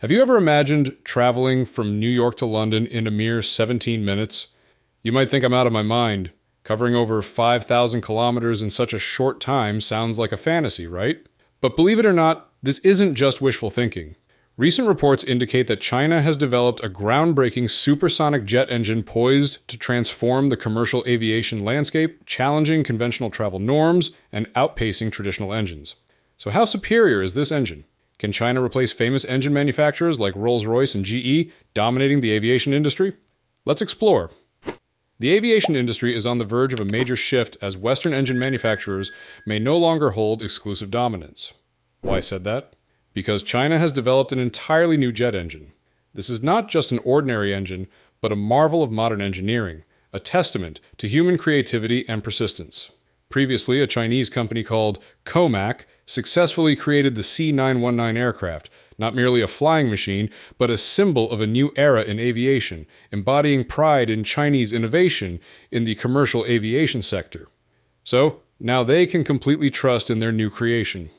Have you ever imagined traveling from New York to London in a mere 17 minutes? You might think I'm out of my mind. Covering over 5,000 kilometers in such a short time sounds like a fantasy, right? But believe it or not, this isn't just wishful thinking. Recent reports indicate that China has developed a groundbreaking supersonic jet engine poised to transform the commercial aviation landscape, challenging conventional travel norms and outpacing traditional engines. So how superior is this engine? Can China replace famous engine manufacturers like Rolls-Royce and GE, dominating the aviation industry? Let's explore. The aviation industry is on the verge of a major shift as Western engine manufacturers may no longer hold exclusive dominance. Why said that? Because China has developed an entirely new jet engine. This is not just an ordinary engine, but a marvel of modern engineering, a testament to human creativity and persistence. Previously, a Chinese company called Comac successfully created the C919 aircraft, not merely a flying machine, but a symbol of a new era in aviation, embodying pride in Chinese innovation in the commercial aviation sector. So, now they can completely trust in their new creation.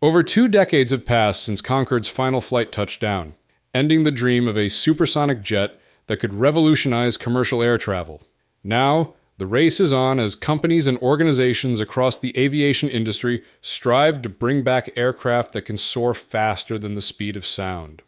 Over 2 decades have passed since Concorde's final flight touched down, ending the dream of a supersonic jet that could revolutionize commercial air travel. Now, the race is on as companies and organizations across the aviation industry strive to bring back aircraft that can soar faster than the speed of sound.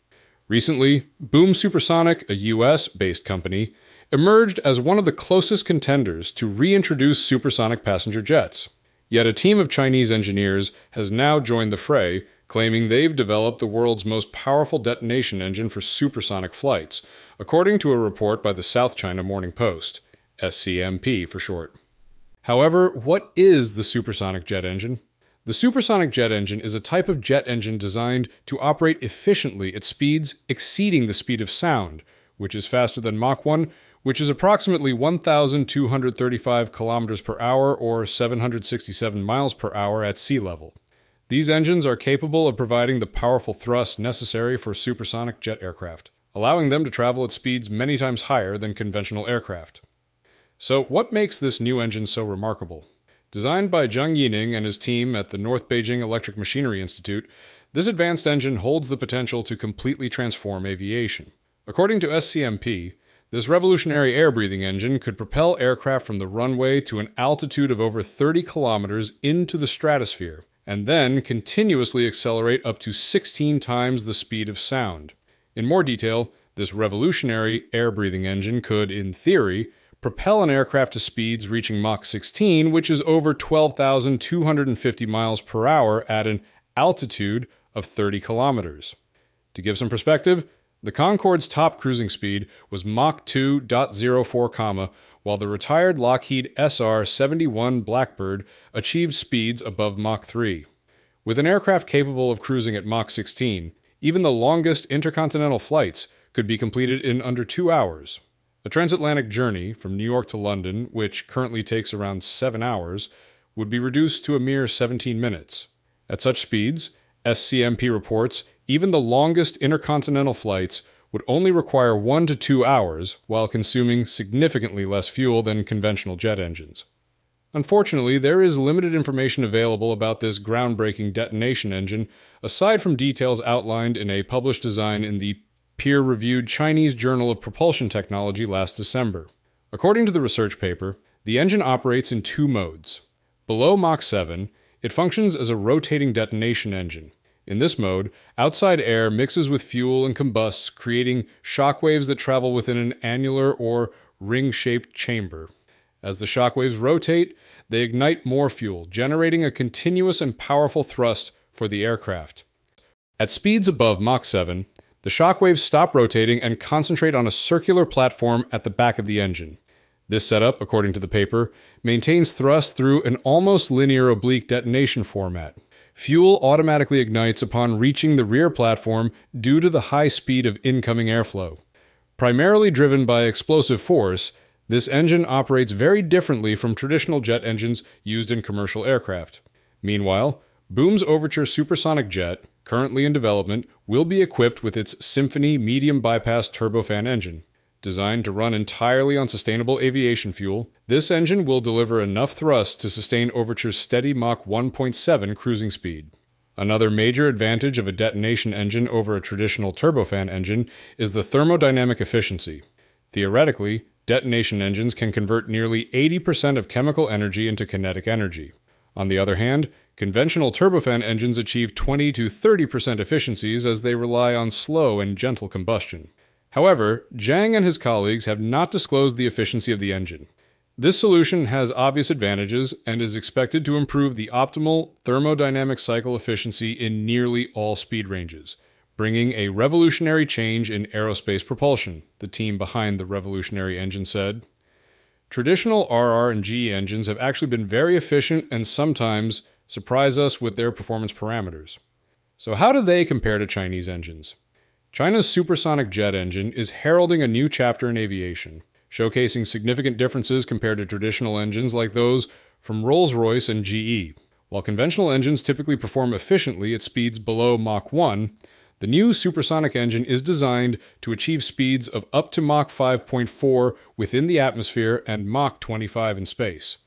Recently, Boom Supersonic, a US-based company, emerged as one of the closest contenders to reintroduce supersonic passenger jets. Yet a team of Chinese engineers has now joined the fray, claiming they've developed the world's most powerful detonation engine for supersonic flights, according to a report by the South China Morning Post, SCMP for short. However, what is the supersonic jet engine? The supersonic jet engine is a type of jet engine designed to operate efficiently at speeds exceeding the speed of sound, which is faster than Mach 1, which is approximately 1,235 kilometers per hour or 767 miles per hour at sea level. These engines are capable of providing the powerful thrust necessary for supersonic jet aircraft, allowing them to travel at speeds many times higher than conventional aircraft. So what makes this new engine so remarkable? Designed by Zheng Yining and his team at the North Beijing Electric Machinery Institute, this advanced engine holds the potential to completely transform aviation. According to SCMP, this revolutionary air-breathing engine could propel aircraft from the runway to an altitude of over 30 kilometers into the stratosphere, and then continuously accelerate up to 16 times the speed of sound. In more detail, this revolutionary air-breathing engine could, in theory, propel an aircraft to speeds reaching Mach 16, which is over 12,250 miles per hour at an altitude of 30 kilometers. To give some perspective, the Concorde's top cruising speed was Mach 2.04, while the retired Lockheed SR-71 Blackbird achieved speeds above Mach 3. With an aircraft capable of cruising at Mach 16, even the longest intercontinental flights could be completed in under 2 hours. A transatlantic journey from New York to London, which currently takes around 7 hours, would be reduced to a mere 17 minutes. At such speeds, SCMP reports, even the longest intercontinental flights would only require 1 to 2 hours while consuming significantly less fuel than conventional jet engines. Unfortunately, there is limited information available about this groundbreaking detonation engine, aside from details outlined in a published design in the peer-reviewed Chinese Journal of Propulsion Technology last December. According to the research paper, the engine operates in 2 modes. Below Mach 7, it functions as a rotating detonation engine. In this mode, outside air mixes with fuel and combusts, creating shockwaves that travel within an annular or ring-shaped chamber. As the shockwaves rotate, they ignite more fuel, generating a continuous and powerful thrust for the aircraft. At speeds above Mach 7, the shockwaves stop rotating and concentrate on a circular platform at the back of the engine. This setup, according to the paper, maintains thrust through an almost linear oblique detonation format. Fuel automatically ignites upon reaching the rear platform due to the high speed of incoming airflow. Primarily driven by explosive force, this engine operates very differently from traditional jet engines used in commercial aircraft. Meanwhile, Boom's Overture supersonic jet, currently in development, will be equipped with its Symphony medium bypass turbofan engine. Designed to run entirely on sustainable aviation fuel, this engine will deliver enough thrust to sustain Overture's steady Mach 1.7 cruising speed. Another major advantage of a detonation engine over a traditional turbofan engine is the thermodynamic efficiency. Theoretically, detonation engines can convert nearly 80% of chemical energy into kinetic energy. On the other hand, conventional turbofan engines achieve 20 to 30% efficiencies as they rely on slow and gentle combustion. However, Zheng and his colleagues have not disclosed the efficiency of the engine. This solution has obvious advantages and is expected to improve the optimal thermodynamic cycle efficiency in nearly all speed ranges, bringing a revolutionary change in aerospace propulsion, the team behind the revolutionary engine said. Traditional RR and GE engines have actually been very efficient and sometimes surprise us with their performance parameters. So how do they compare to Chinese engines? China's supersonic jet engine is heralding a new chapter in aviation, showcasing significant differences compared to traditional engines like those from Rolls-Royce and GE. While conventional engines typically perform efficiently at speeds below Mach 1, the new supersonic engine is designed to achieve speeds of up to Mach 5.4 within the atmosphere and Mach 25 in space.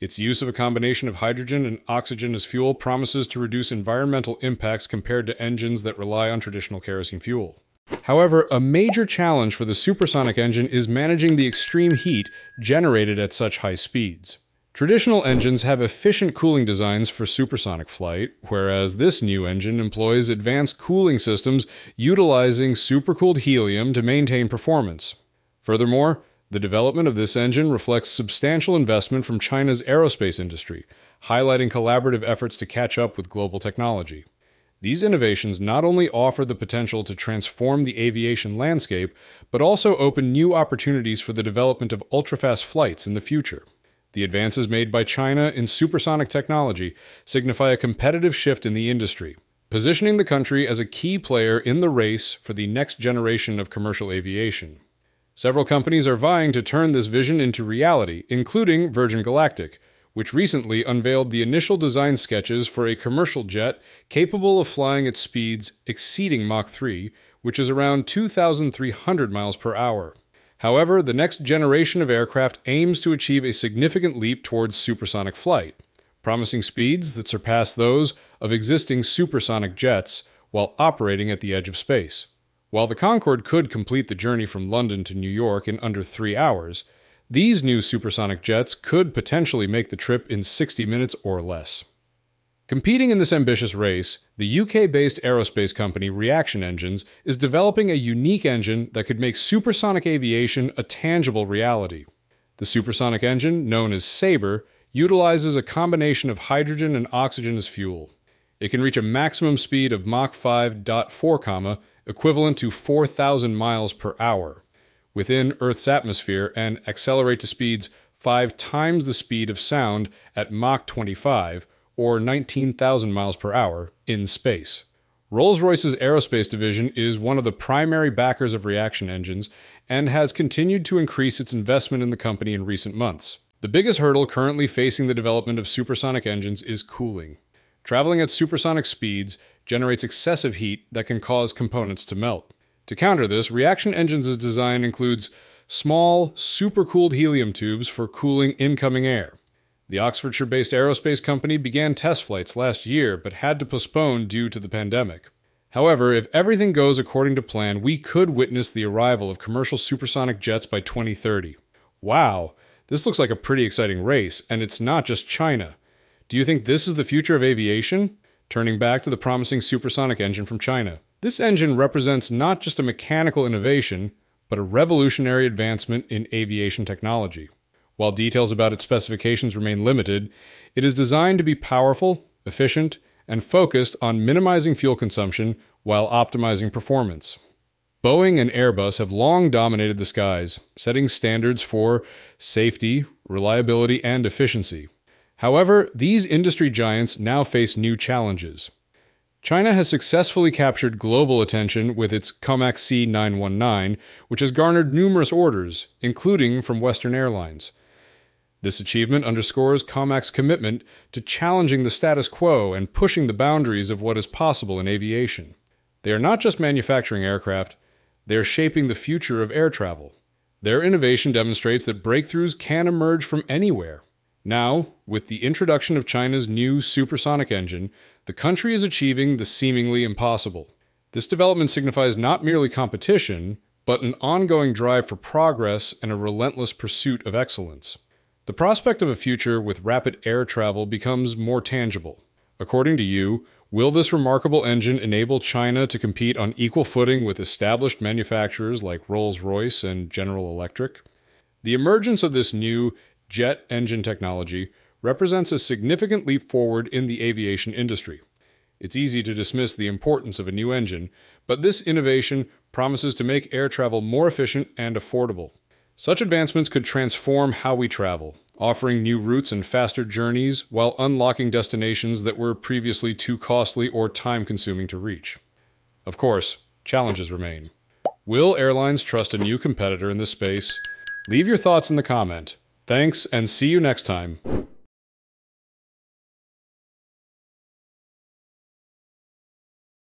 Its use of a combination of hydrogen and oxygen as fuel promises to reduce environmental impacts compared to engines that rely on traditional kerosene fuel. However, a major challenge for the supersonic engine is managing the extreme heat generated at such high speeds. Traditional engines have efficient cooling designs for supersonic flight, whereas this new engine employs advanced cooling systems utilizing supercooled helium to maintain performance. Furthermore, the development of this engine reflects substantial investment from China's aerospace industry, highlighting collaborative efforts to catch up with global technology. These innovations not only offer the potential to transform the aviation landscape, but also open new opportunities for the development of ultrafast flights in the future. The advances made by China in supersonic technology signify a competitive shift in the industry, positioning the country as a key player in the race for the next generation of commercial aviation. Several companies are vying to turn this vision into reality, including Virgin Galactic, which recently unveiled the initial design sketches for a commercial jet capable of flying at speeds exceeding Mach 3, which is around 2,300 miles per hour. However, the next generation of aircraft aims to achieve a significant leap towards supersonic flight, promising speeds that surpass those of existing supersonic jets while operating at the edge of space. While the Concorde could complete the journey from London to New York in under 3 hours, these new supersonic jets could potentially make the trip in 60 minutes or less. Competing in this ambitious race, the UK-based aerospace company Reaction Engines is developing a unique engine that could make supersonic aviation a tangible reality. The supersonic engine, known as Sabre, utilizes a combination of hydrogen and oxygen as fuel. It can reach a maximum speed of Mach 5.4, equivalent to 4,000 miles per hour, within Earth's atmosphere and accelerate to speeds 5 times the speed of sound at Mach 25, or 19,000 miles per hour, in space. Rolls-Royce's aerospace division is one of the primary backers of Reaction Engines and has continued to increase its investment in the company in recent months. The biggest hurdle currently facing the development of supersonic engines is cooling. Traveling at supersonic speeds generates excessive heat that can cause components to melt. To counter this, Reaction Engines' design includes small, supercooled helium tubes for cooling incoming air. The Oxfordshire-based aerospace company began test flights last year but had to postpone due to the pandemic. However, if everything goes according to plan, we could witness the arrival of commercial supersonic jets by 2030. Wow, this looks like a pretty exciting race, and it's not just China. Do you think this is the future of aviation? Turning back to the promising supersonic engine from China. This engine represents not just a mechanical innovation, but a revolutionary advancement in aviation technology. While details about its specifications remain limited, it is designed to be powerful, efficient, and focused on minimizing fuel consumption while optimizing performance. Boeing and Airbus have long dominated the skies, setting standards for safety, reliability, and efficiency. However, these industry giants now face new challenges. China has successfully captured global attention with its Comac C919, which has garnered numerous orders, including from Western airlines. This achievement underscores Comac's commitment to challenging the status quo and pushing the boundaries of what is possible in aviation. They are not just manufacturing aircraft, they are shaping the future of air travel. Their innovation demonstrates that breakthroughs can emerge from anywhere. Now, with the introduction of China's new supersonic engine, the country is achieving the seemingly impossible. This development signifies not merely competition, but an ongoing drive for progress and a relentless pursuit of excellence. The prospect of a future with rapid air travel becomes more tangible. According to you, will this remarkable engine enable China to compete on equal footing with established manufacturers like Rolls-Royce and General Electric? The emergence of this new jet engine technology represents a significant leap forward in the aviation industry. It's easy to dismiss the importance of a new engine, but this innovation promises to make air travel more efficient and affordable. Such advancements could transform how we travel, offering new routes and faster journeys while unlocking destinations that were previously too costly or time-consuming to reach. Of course, challenges remain. Will airlines trust a new competitor in this space? Leave your thoughts in the comment. Thanks, and see you next time.